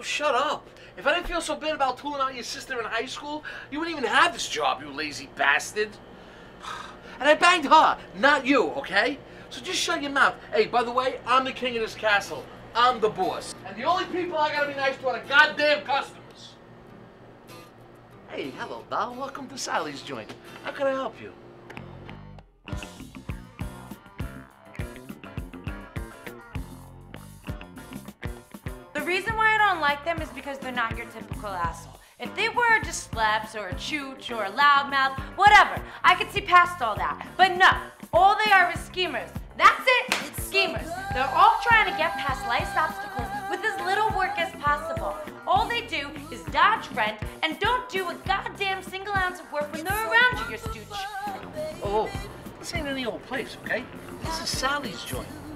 Well, shut up. If I didn't feel so bad about tooling out your sister in high school, you wouldn't even have this job, you lazy bastard. And I banged her, not you, okay? So just shut your mouth. Hey, by the way, I'm the king of this castle. I'm the boss. And the only people I gotta be nice to are the goddamn customers. Hey, hello, doll. Welcome to Sally's joint. How can I help you? The reason why I don't like them is because they're not your typical asshole. If they were just slaps or a chooch or a loudmouth, whatever, I could see past all that. But no, all they are is schemers. That's it, it's schemers. They're all trying to get past life's obstacles with as little work as possible. All they do is dodge rent and don't do a goddamn single ounce of work when they're around you, you stooge. Oh, this ain't any old place, okay? This is Sally's joint.